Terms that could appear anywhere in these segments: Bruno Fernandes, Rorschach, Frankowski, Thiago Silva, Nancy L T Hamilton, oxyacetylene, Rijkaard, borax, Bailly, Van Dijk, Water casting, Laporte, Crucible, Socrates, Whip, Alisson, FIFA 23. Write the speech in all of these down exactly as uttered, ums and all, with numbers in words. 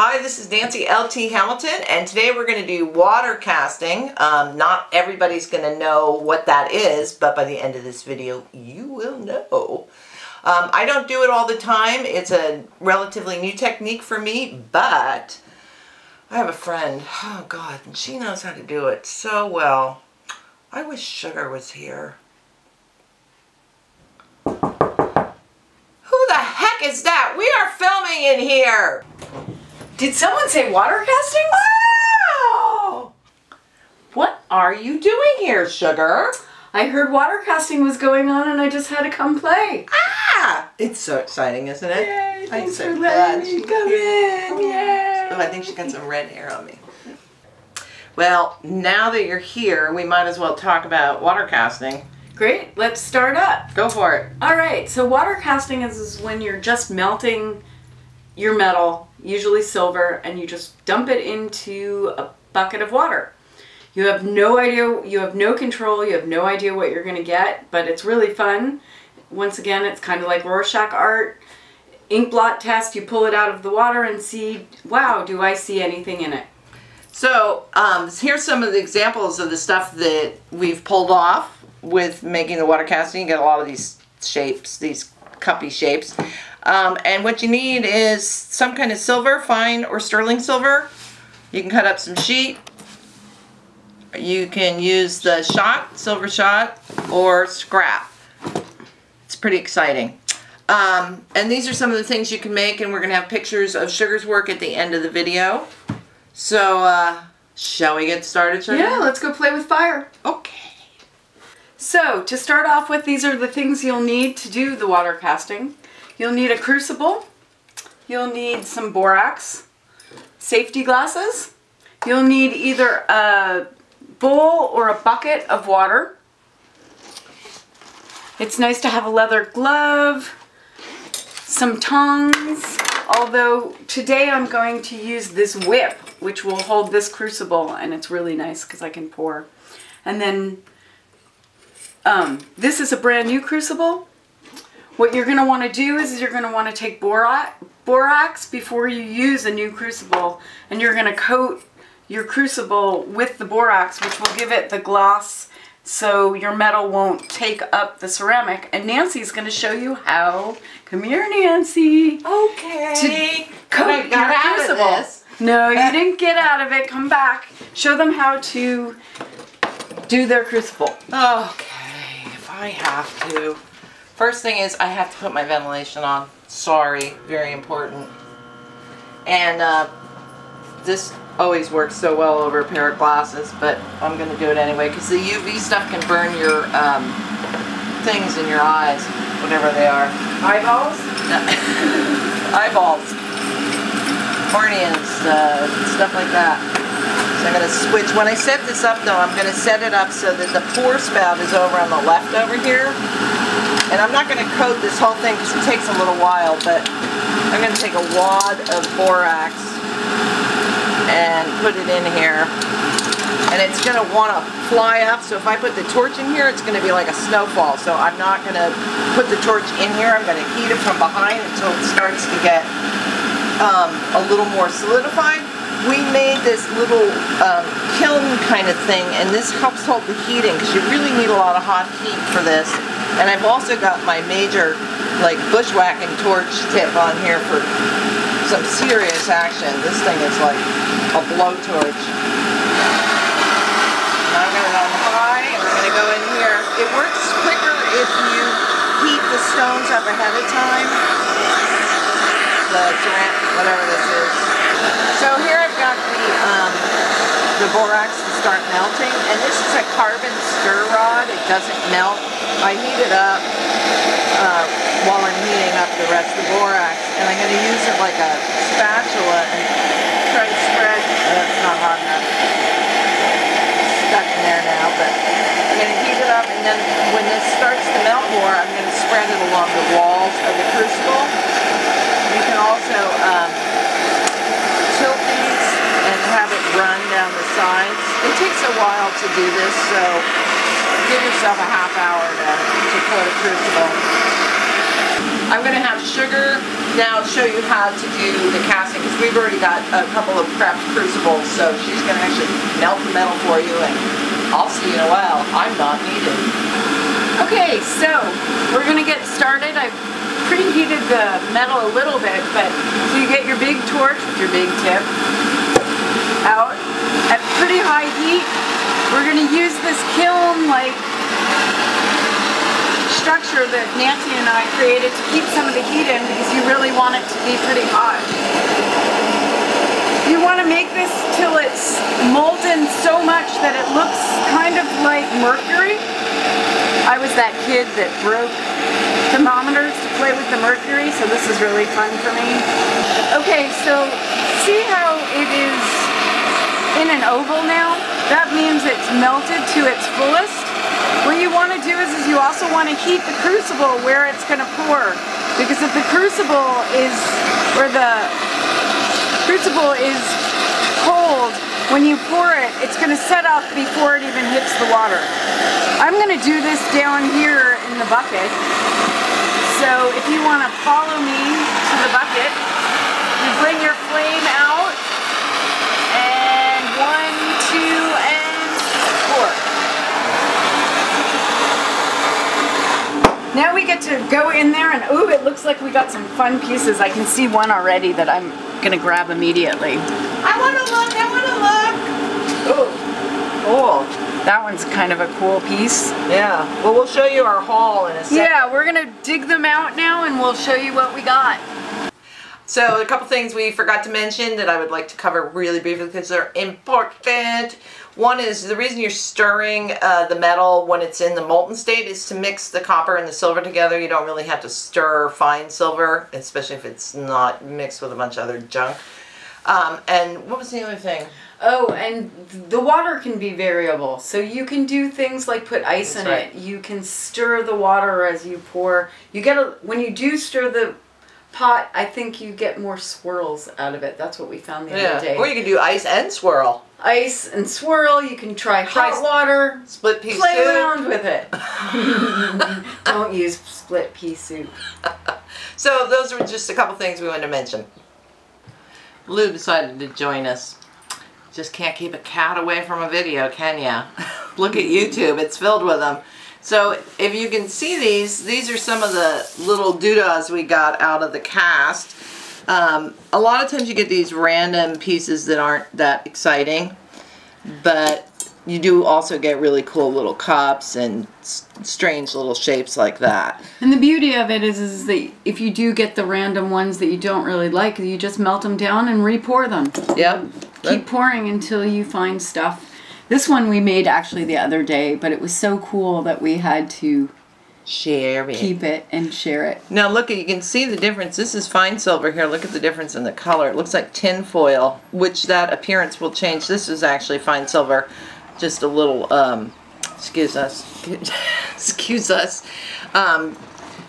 Hi, this is Nancy L T Hamilton, and today we're going to do water casting. Um, not everybody's going to know what that is, but by the end of this video, you will know. Um, I don't do it all the time. It's a relatively new technique for me, but I have a friend, oh God, and she knows how to do it so well. I wish Sugar was here. Who the heck is that? We are filming in here! Did someone say water casting? Oh! What are you doing here, Sugar? I heard water casting was going on and I just had to come play. Ah! It's so exciting, isn't it? Yay, thanks so for letting me come in. Yay. Oh, I think she's got some red hair on me. Well, now that you're here, we might as well talk about water casting. Great, let's start up. Go for it. All right, so water casting is, is when you're just melting your metal, usually silver, and you just dump it into a bucket of water. You have no idea, you have no control, you have no idea what you're gonna get, but it's really fun. Once again, it's kind of like Rorschach art, ink blot test. You pull it out of the water and see, wow, do I see anything in it? So um, here's some of the examples of the stuff that we've pulled off with making the water casting. You get a lot of these shapes, these cuppy shapes. Um, and what you need is some kind of silver, fine or sterling silver. You can cut up some sheet. You can use the shot, silver shot, or scrap. It's pretty exciting. Um, and these are some of the things you can make, and we're going to have pictures of Sugar's work at the end of the video. So, uh, shall we get started, Sugar? Yeah, let's go play with fire. Okay. So, to start off with, these are the things you'll need to do the water casting. You'll need a crucible, you'll need some borax, safety glasses, you'll need either a bowl or a bucket of water. It's nice to have a leather glove, some tongs, although today I'm going to use this whip, which will hold this crucible, and it's really nice because I can pour. And then um, this is a brand new crucible. What you're going to want to do is you're going to want to take borax before you use a new crucible, and you're going to coat your crucible with the borax, which will give it the gloss so your metal won't take up the ceramic. And Nancy's going to show you how. Come here, Nancy. Okay. To coat your crucible. Out of this. No, you didn't get out of it. Come back. Show them how to do their crucible. Okay, if I have to. First thing is I have to put my ventilation on. Sorry, very important. And uh, this always works so well over a pair of glasses, but I'm going to do it anyway because the U V stuff can burn your um, things in your eyes, whatever they are. Eyeballs? No. Eyeballs. Corneas, uh, stuff like that. So I'm going to switch. When I set this up, though, I'm going to set it up so that the pour spout is over on the left over here. And I'm not going to coat this whole thing because it takes a little while, but I'm going to take a wad of borax and put it in here. And it's going to want to fly up, so if I put the torch in here, it's going to be like a snowfall. So I'm not going to put the torch in here. I'm going to heat it from behind until it starts to get um, a little more solidified. We made this little um, kiln kind of thing, and this helps hold the heating because you really need a lot of hot heat for this. And I've also got my major, like, bushwhacking torch tip on here for some serious action. This thing is like a blowtorch. Now I'm going to go on high, and we're going to go in here. It works quicker if you heat the stones up ahead of time. The ceramic, whatever this is. So here I've got the, um, the borax to start melting, and this is a carbon stir rod. It doesn't melt. I heat it up uh, while I'm heating up the rest of the borax, and I'm going to use it like a spatula and try to spread. Oh, it's not hot enough. It's stuck in there now, but I'm going to heat it up, and then when this starts to melt more, I'm going to spread it along the walls of the crucible. You can also um, run down the sides. It takes a while to do this, so give yourself a half hour to, to coat a crucible. I'm going to have sugar now show you how to do the casting, because we've already got a couple of prepped crucibles, so she's going to actually melt the metal for you, and I'll see you in a while. I'm not needed. Okay, so we're going to get started. I've preheated the metal a little bit, but so you get your big torch with your big tip out at pretty high heat. We're going to use this kiln-like structure that Nancy and I created to keep some of the heat in, because you really want it to be pretty hot. You want to make this till it's molten so much that it looks kind of like mercury. I was that kid that broke thermometers to play with the mercury, so this is really fun for me. Okay, so see how it is in an oval now? That means it's melted to its fullest. What you want to do is, is you also want to heat the crucible where it's going to pour, because if the crucible is, or the crucible is cold, when you pour it, it's going to set off before it even hits the water. I'm going to do this down here in the bucket, so if you want to follow me to the bucket, you bring your flame out, and one, two, and four. Now we get to go in there, and ooh, it looks like we got some fun pieces. I can see one already that I'm going to grab immediately. I want to look, I want to look! Ooh, cool. That one's kind of a cool piece. Yeah, well, we'll show you our haul in a second. Yeah, we're going to dig them out now, and we'll show you what we got. So a couple things we forgot to mention that I would like to cover really briefly because they're important. One is the reason you're stirring uh, the metal when it's in the molten state is to mix the copper and the silver together. You don't really have to stir fine silver, especially if it's not mixed with a bunch of other junk. Um, and what was the other thing? Oh, and the water can be variable. So you can do things like put ice That's in right. it. You can stir the water as you pour. You get a, when you do stir the pot, I think you get more swirls out of it. That's what we found the yeah. other day. Or you can do ice and swirl. Ice and swirl. You can try hot try water. Split pea Play soup. Play around with it. Don't use split pea soup. So those were just a couple things we wanted to mention. Lou decided to join us. Just can't keep a cat away from a video, can ya? Look at YouTube. It's filled with them. So if you can see these, these are some of the little doodahs we got out of the cast. Um, a lot of times you get these random pieces that aren't that exciting, but you do also get really cool little cups and strange little shapes like that. And the beauty of it is, is that if you do get the random ones that you don't really like, you just melt them down and re-pour them. Yep. Keep pouring until you find stuff. This one we made actually the other day, but it was so cool that we had to share it. Keep it and share it. Now look, you can see the difference. This is fine silver here. Look at the difference in the color. It looks like tin foil, which that appearance will change. This is actually fine silver, just a little, um, excuse us, excuse us. Um,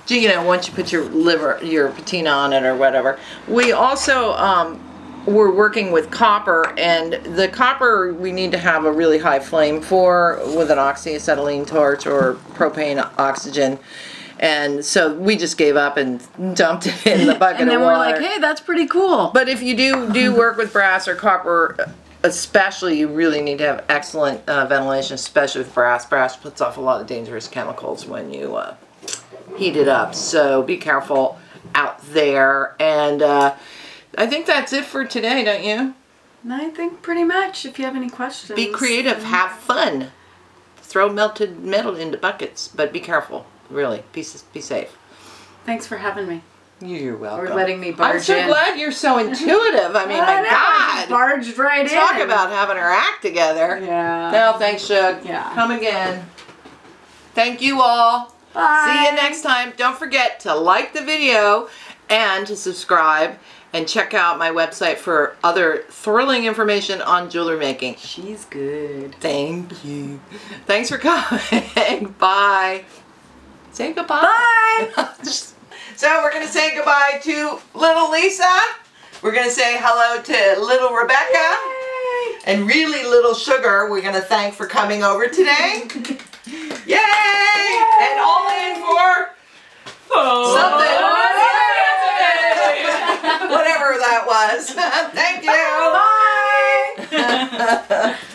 you know, once you put your liver, your patina on it or whatever. We also, um, we're working with copper, and the copper we need to have a really high flame for with an oxyacetylene torch or propane oxygen, and so we just gave up and dumped it in the bucket and then of water. We're like, hey, that's pretty cool. But if you do do work with brass or copper, especially, you really need to have excellent uh, ventilation, especially with brass. Brass puts off a lot of dangerous chemicals when you uh, heat it up, so be careful out there. And uh, I think that's it for today, don't you? I think pretty much. If you have any questions. Be creative. Have fun. Throw melted metal into buckets, but be careful. Really. Be, be safe. Thanks for having me. You're welcome. Or letting me barge in. I'm so in. glad you're so intuitive. I mean, well, my no, God. Barged right Talk in. Talk about having our act together. Yeah. No, thanks, Shug. Yeah. Come again. Thank you all. Bye. See you next time. Don't forget to like the video and to subscribe. And check out my website for other thrilling information on jewelry making. She's good. Thank you. Thanks for coming. Bye. Say goodbye. Bye. So we're going to say goodbye to little Lisa. We're going to say hello to little Rebecca. Yay. And really little Sugar we're going to thank for coming over today. Yay. Yay. And all in for oh. something. that was. Thank you. Bye.